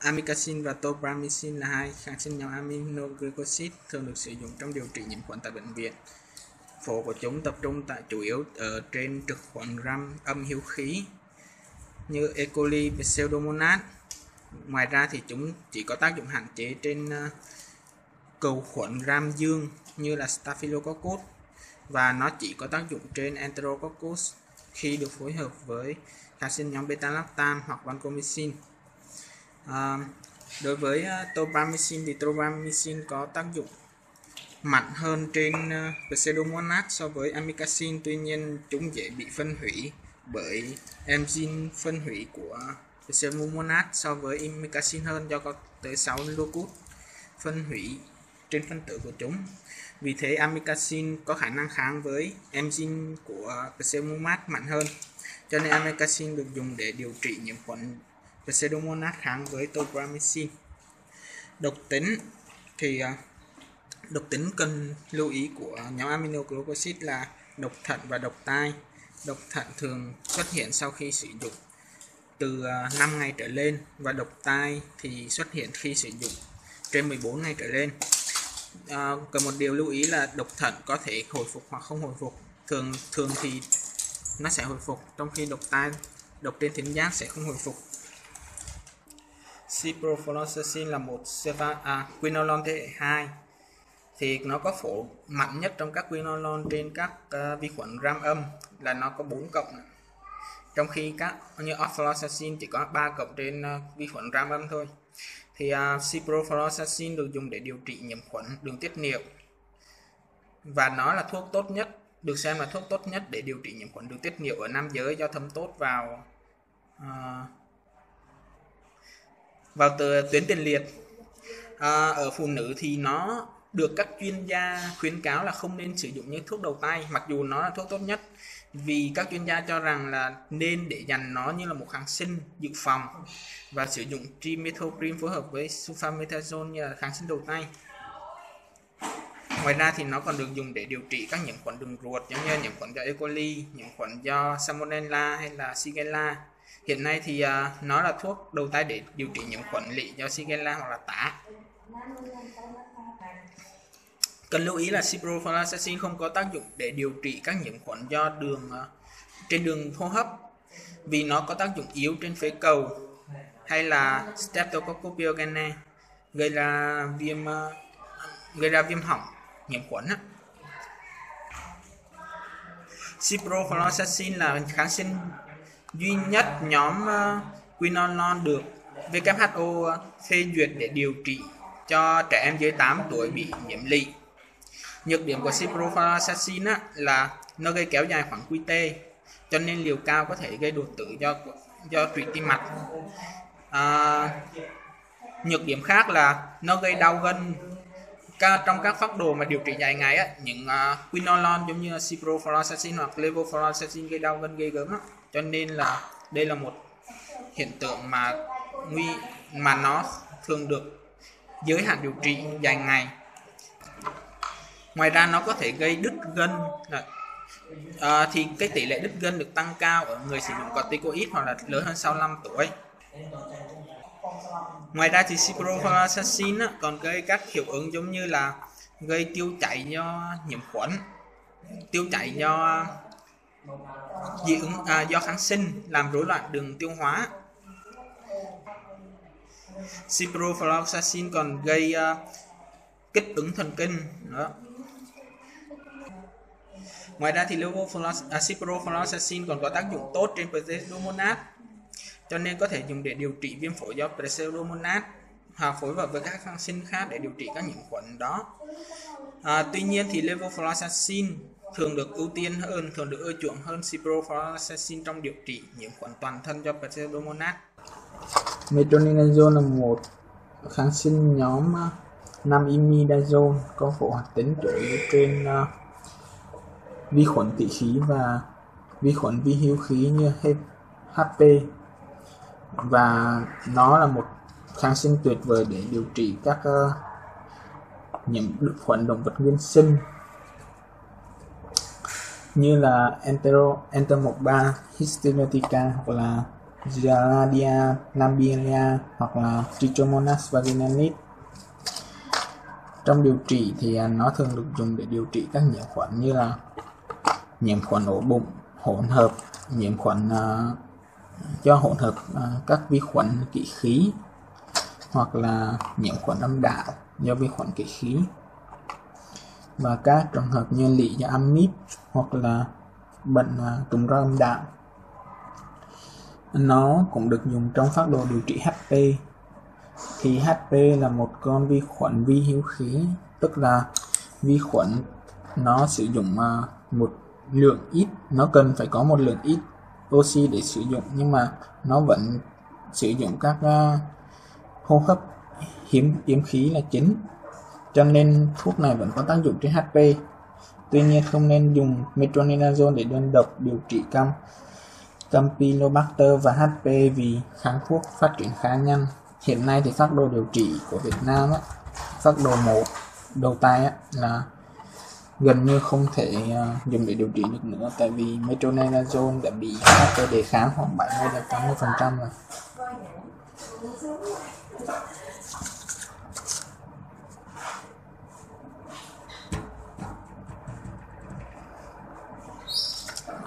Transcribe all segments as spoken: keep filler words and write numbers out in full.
Amikacin và tobramycin là hai kháng sinh nhóm aminoglycosid thường được sử dụng trong điều trị nhiễm khuẩn tại bệnh viện. Phổ của chúng tập trung tại chủ yếu ở trên trực khuẩn gram âm hiếu khí như E. coli, Pseudomonas. Ngoài ra thì chúng chỉ có tác dụng hạn chế trên cầu khuẩn gram dương như là Staphylococcus, và nó chỉ có tác dụng trên Enterococcus khi được phối hợp với kháng sinh nhóm beta-lactam hoặc vancomycin. À, đối với tobramycin thì tobramycin có tác dụng mạnh hơn trên Pseudomonas so với amikacin, tuy nhiên chúng dễ bị phân hủy bởi enzyme phân hủy của Pseudomonas so với amikacin hơn, do có tới sáu locus phân hủy trên phân tử của chúng. Vì thế amikacin có khả năng kháng với enzyme của Pseudomonas mạnh hơn, cho nên amikacin được dùng để điều trị nhiễm khuẩn Pseudomonas kháng với tobramycin. Độc tính thì độc tính cần lưu ý của nhóm aminoglycosid là độc thận và độc tai. Độc thận thường xuất hiện sau khi sử dụng từ năm ngày trở lên, và độc tai thì xuất hiện khi sử dụng trên mười bốn ngày trở lên. À, cần một điều lưu ý là độc thận có thể hồi phục hoặc không hồi phục. Thường thường thì nó sẽ hồi phục, trong khi độc tai, độc trên thính giác sẽ không hồi phục. Ciprofloxacin là một à, quinolone thế hệ hai, thì nó có phổ mạnh nhất trong các quinolone trên các uh, vi khuẩn gram âm là nó có bốn cộng, trong khi các như ofloxacin chỉ có ba cộng trên uh, vi khuẩn gram âm thôi. Thì uh, ciprofloxacin được dùng để điều trị nhiễm khuẩn đường tiết niệu, và nó là thuốc tốt nhất, được xem là thuốc tốt nhất để điều trị nhiễm khuẩn đường tiết niệu ở nam giới, do thấm tốt vào uh, vào từ tuyến tiền liệt. À, ở phụ nữ thì nó được các chuyên gia khuyến cáo là không nên sử dụng như thuốc đầu tay, mặc dù nó là thuốc tốt nhất, vì các chuyên gia cho rằng là nên để dành nó như là một kháng sinh dự phòng và sử dụng trimethoprim phối hợp với sulfamethoxazole như là kháng sinh đầu tay. Ngoài ra thì nó còn được dùng để điều trị các nhiễm khuẩn đường ruột giống như nhiễm khuẩn do E. coli, nhiễm khuẩn do Salmonella hay là Shigella. Hiện nay thì uh, nó là thuốc đầu tay để điều trị nhiễm khuẩn lị do Shigella hoặc là tả. Cần lưu ý là ciprofloxacin không có tác dụng để điều trị các nhiễm khuẩn do đường uh, trên đường hô hấp, vì nó có tác dụng yếu trên phế cầu hay là Streptococcus pyogenes, gây ra viêm uh, gây ra viêm họng nhiễm khuẩn. Uh. Ciprofloxacin là kháng sinh duy nhất nhóm quinolone được W H O phê duyệt để điều trị cho trẻ em dưới tám tuổi bị nhiễm lị. Nhược điểm của ciprofloxacin là nó gây kéo dài khoảng quy tê, cho nên liều cao có thể gây đột tử do do trụy tim mạch. À, nhược điểm khác là nó gây đau gân. Trong các phác đồ mà điều trị dài ngày á, những uh, quinolone giống như ciprofloxacin hoặc levofloxacin gây đau gân ghê gớm á. Cho nên là đây là một hiện tượng mà nguy mà nó thường được giới hạn điều trị dài ngày. Ngoài ra nó có thể gây đứt gân. À, thì cái tỷ lệ đứt gân được tăng cao ở người sử dụng corticoid hoặc là lớn hơn sáu mươi lăm tuổi. Ngoài ra thì ciprofloxacin còn gây các hiệu ứng giống như là gây tiêu chảy do nhiễm khuẩn, tiêu chảy do dị ứng à, do kháng sinh, làm rối loạn đường tiêu hóa. Ciprofloxacin còn gây uh, kích ứng thần kinh. Đó. Ngoài ra thì à, ciprofloxacin còn có tác dụng tốt trên Pseudomonas, cho nên có thể dùng để điều trị viêm phổi do Pseudomonas hoặc phối hợp với các kháng sinh khác để điều trị các nhiễm khuẩn đó. À, tuy nhiên thì levofloxacin thường được ưu tiên hơn, thường được ưa chuộng hơn ciprofloxacin trong điều trị nhiễm khuẩn toàn thân do Pseudomonas. Metronidazol là một kháng sinh nhóm năm imidazol có phổ hoạt tính chủ yếu trên uh, vi khuẩn tị khí và vi khuẩn vi hiếu khí như H P, và nó là một kháng sinh tuyệt vời để điều trị các uh, nhiễm khuẩn động vật nguyên sinh như là Entamoeba histolytica hoặc là Giardia lamblia hoặc là Trichomonas vaginalis. Trong điều trị thì nó thường được dùng để điều trị các nhiễm khuẩn như là nhiễm khuẩn ổ bụng, hỗn hợp, nhiễm khuẩn uh, do hỗn hợp uh, các vi khuẩn kỵ khí, hoặc là nhiễm khuẩn âm đạo do vi khuẩn kỵ khí, và các trường hợp như lị do amip hoặc là bệnh uh, trùng roi âm đạo. Nó cũng được dùng trong phác đồ điều trị H P. Thì H P là một con vi khuẩn vi hiếu khí, tức là vi khuẩn nó sử dụng uh, một lượng ít, nó cần phải có một lượng ít oxy để sử dụng, nhưng mà nó vẫn sử dụng các uh, hô hấp hiếm yếm khí là chính, cho nên thuốc này vẫn có tác dụng trên H P. Tuy nhiên không nên dùng metronidazol để đơn độc điều trị cam Campylobacter và H P vì kháng thuốc phát triển khá nhanh. Hiện nay thì phác đồ điều trị của Việt Nam á, phác đồ một đầu tay á, là gần như không thể uh, dùng để điều trị được nữa, tại vì metronidazol đã bị H P đề kháng khoảng bảy mươi đến tám mươi phần trăm rồi.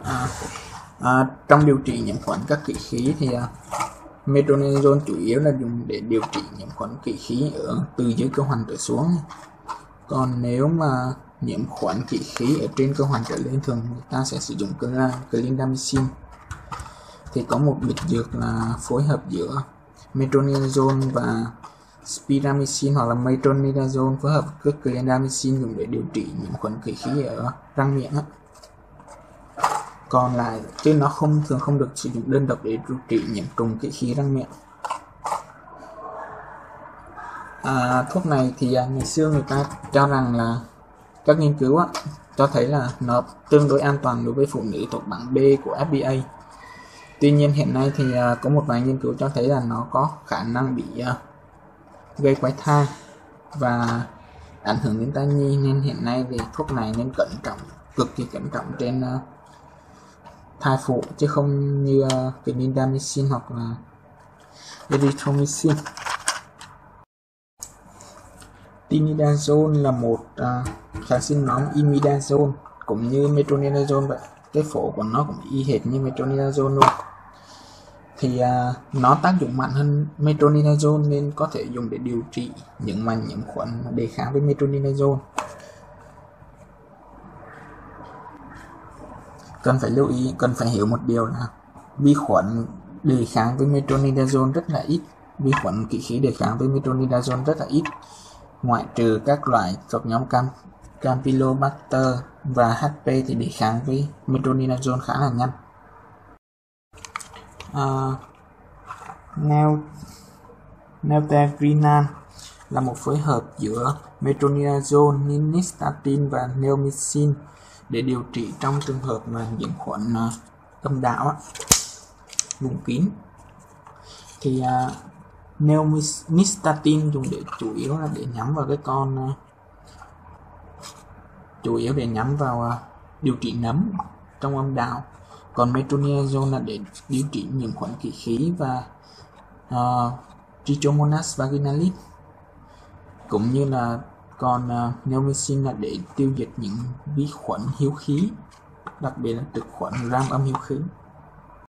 À, à, trong điều trị nhiễm khuẩn các kỵ khí thì uh, metronidazol chủ yếu là dùng để điều trị nhiễm khuẩn kỵ khí ở từ dưới cơ hoành trở xuống. Còn nếu mà nhiễm khuẩn kỵ khí ở trên cơ hoành trở lên, thường người ta sẽ sử dụng clindamycin. Thì có một biệt dược là phối hợp giữa metronidazol và spiramycin hoặc là metronidazol phối hợp với clindamycin dùng để điều trị nhiễm khuẩn kỵ khí ở răng miệng á. Còn lại chứ nó không thường không được sử dụng đơn độc để điều trị nhiễm trùng kỵ khí răng miệng. À, thuốc này thì ngày xưa người ta cho rằng là các nghiên cứu á, cho thấy là nó tương đối an toàn đối với phụ nữ thuộc bảng B của F D A. Tuy nhiên hiện nay thì có một vài nghiên cứu cho thấy là nó có khả năng bị uh, gây quái thai và ảnh hưởng đến thai nhi, nên hiện nay thì thuốc này nên cẩn trọng, cực kỳ cẩn trọng trên uh, thai phụ, chứ không như uh, clindamycin hoặc là erythromycin. Tinidazol là một uh, kháng sinh nóng imidazol, cũng như metronidazol vậy. Cái phổ của nó cũng y hệt như metronidazol luôn. Thì uh, nó tác dụng mạnh hơn metronidazol nên có thể dùng để điều trị những mà nhiễm khuẩn đề kháng với metronidazol. Cần phải lưu ý, cần phải hiểu một điều là vi khuẩn đề kháng với metronidazol rất là ít, vi khuẩn kỵ khí đề kháng với metronidazol rất là ít, ngoại trừ các loại thuộc nhóm cam, Campylobacter và H P thì đề kháng với metronidazol khá là nhanh. Uh, Neotevinan là một phối hợp giữa metronidazol, nystatin và neomycin để điều trị trong trường hợp mà nhiễm khuẩn uh, âm đạo vùng kín. Thì uh, neomycin dùng để chủ yếu là để nhắm vào cái con uh, chủ yếu để nhắm vào uh, điều trị nấm trong âm đạo. Còn metronidazol là để điều trị nhiễm khuẩn kỵ khí và uh, Trichomonas vaginalis, cũng như là còn uh, neomycin là để tiêu diệt những vi khuẩn hiếu khí, đặc biệt là trực khuẩn gram âm hiếu khí.